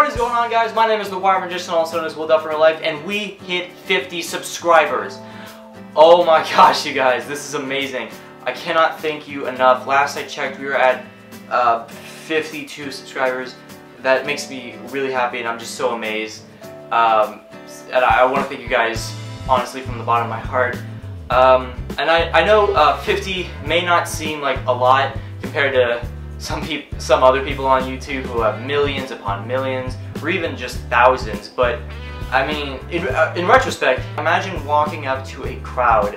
What is going on, guys? My name is The Wire Magician, also known as Will Duff in real life, and we hit 50 subscribers. Oh my gosh, you guys, this is amazing. I cannot thank you enough. Last I checked, we were at 52 subscribers. That makes me really happy, and I'm just so amazed. And I want to thank you guys, honestly, from the bottom of my heart. And I know 50 may not seem like a lot compared to some other people on YouTube who have millions upon millions, or even just thousands, but I mean, in retrospect, imagine walking up to a crowd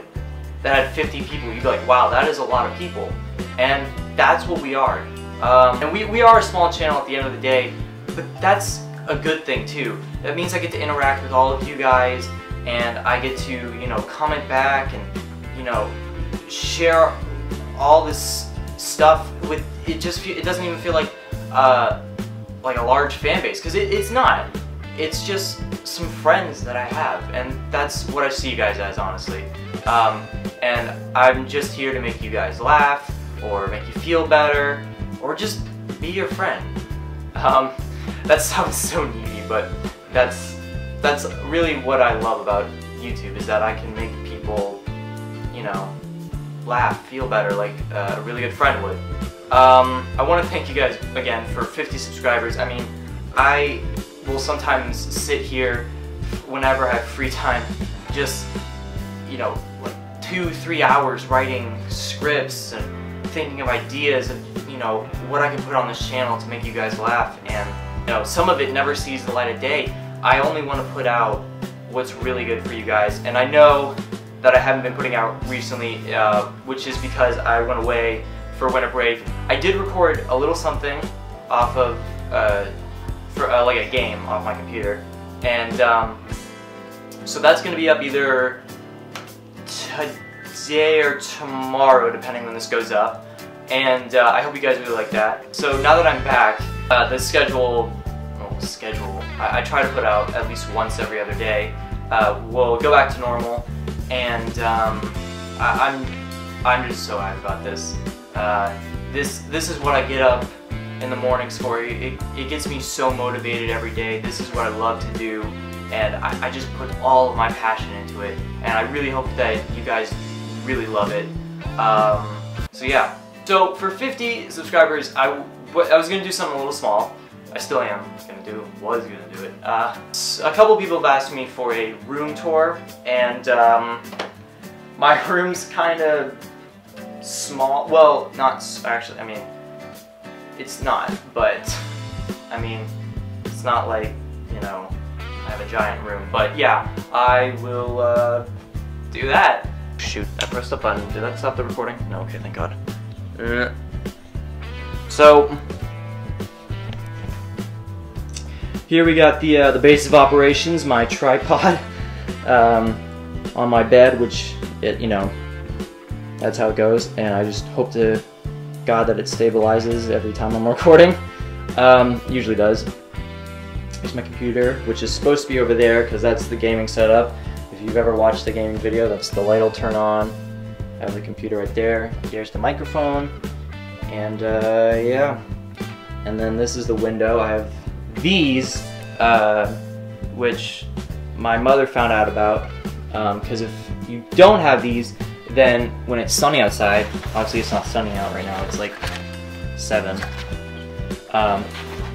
that had 50 people. You'd be like, wow, that is a lot of people, and that's what we are. And we are a small channel at the end of the day, but that's a good thing too. That means I get to interact with all of you guys, and I get to, you know, comment back and, you know, share all this stuff with it. It doesn't even feel like a large fan base, because it's not. It's just some friends that I have, and that's what I see you guys as, honestly. And I'm just here to make you guys laugh, or make you feel better, or just be your friend. That sounds so needy, but that's really what I love about YouTube, is that I can make people, you know, laugh, feel better, like a really good friend would. I want to thank you guys again for 50 subscribers. I mean, I will sometimes sit here whenever I have free time, just, you know, like 2-3 hours writing scripts and thinking of ideas and, you know, what I can put on this channel to make you guys laugh. And, you know, some of it never sees the light of day. I only want to put out what's really good for you guys, and I know that I haven't been putting out recently, which is because I went away for winter break. I did record a little something off of, like a game off my computer, and so that's going to be up either today or tomorrow, depending when this goes up, and I hope you guys really like that. So now that I'm back, the schedule, I try to put out at least once every other day, we'll go back to normal. And I'm just so happy about this. This is what I get up in the mornings for. It gets me so motivated every day. This is what I love to do, and I just put all of my passion into it. And I really hope that you guys really love it. So yeah. So for 50 subscribers, I was gonna do something a little small. I still am gonna do it. Was gonna do it. A couple people have asked me for a room tour, and my room's kind of small. Well, not actually. I mean, it's not. But I mean, it's not like, you know, I have a giant room. But yeah, I will do that. Shoot! I pressed the button. Did that stop the recording? No. Okay. Thank God. So. Here we got the base of operations, my tripod, on my bed, which, you know, that's how it goes, and I just hope to God that it stabilizes every time I'm recording. Usually does. Here's my computer, which is supposed to be over there, because that's the gaming setup. If you've ever watched the gaming video, that's the light will turn on. I have the computer right there. Here's the microphone, and yeah. And then this is the window. I have these, which my mother found out about, because if you don't have these, then when it's sunny outside, obviously it's not sunny out right now, it's like 7,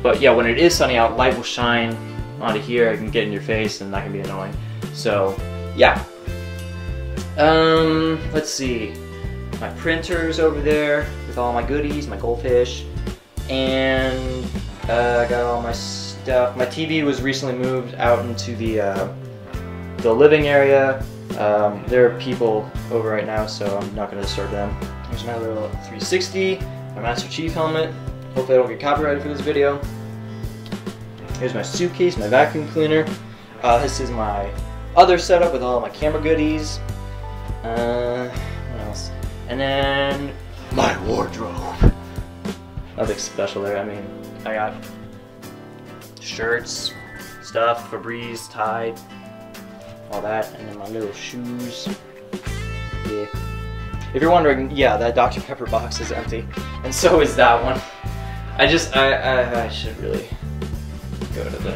but yeah, when it is sunny out, light will shine onto here, it can get in your face, and that can be annoying. So yeah, let's see, my printer's over there with all my goodies, my goldfish, and I got all my stuff. My TV was recently moved out into the living area. There are people over right now, so I'm not going to disturb them. Here's my little 360, my Master Chief helmet. Hopefully I don't get copyrighted for this video. Here's my suitcase, my vacuum cleaner. This is my other setup with all my camera goodies. What else? And then my wardrobe. Nothing special there, I mean. I got shirts, stuff, Febreze, Tide, all that, and then my little shoes. Yeah. If you're wondering, yeah, that Dr. Pepper box is empty, and so is that one. I should really go to the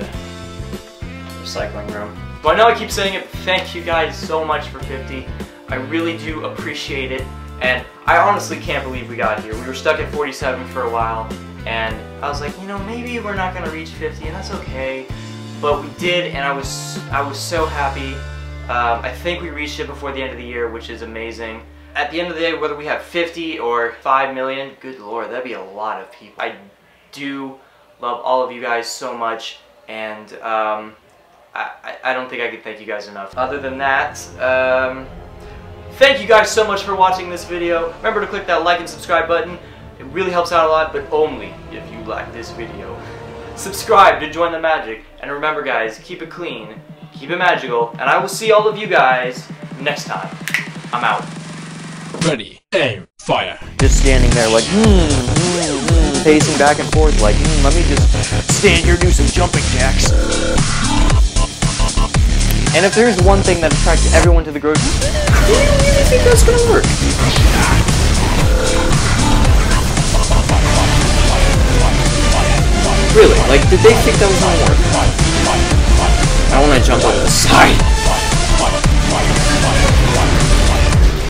recycling room. But I know I keep saying it, thank you guys so much for 50. I really do appreciate it, and I honestly can't believe we got here. We were stuck at 47 for a while, and I was like, you know, maybe we're not gonna reach 50, and that's okay. But we did, and I was so happy. I think we reached it before the end of the year, which is amazing. At the end of the day, whether we have 50 or 5 million, good lord, that'd be a lot of people. I do love all of you guys so much, and I don't think I could thank you guys enough. Other than that, thank you guys so much for watching this video. Remember to click that like and subscribe button. It really helps out a lot, but only if you like this video. Subscribe to join the magic, and remember guys, keep it clean, keep it magical, and I will see all of you guys next time. I'm out. Ready, aim, fire. Just standing there like, pacing back and forth like, let me just stand here and do some jumping jacks. And if there's one thing that attracts everyone to the grocery store, you don't even think that's gonna work. Really, like, did they think that was gonna work? I wanna jump on the side.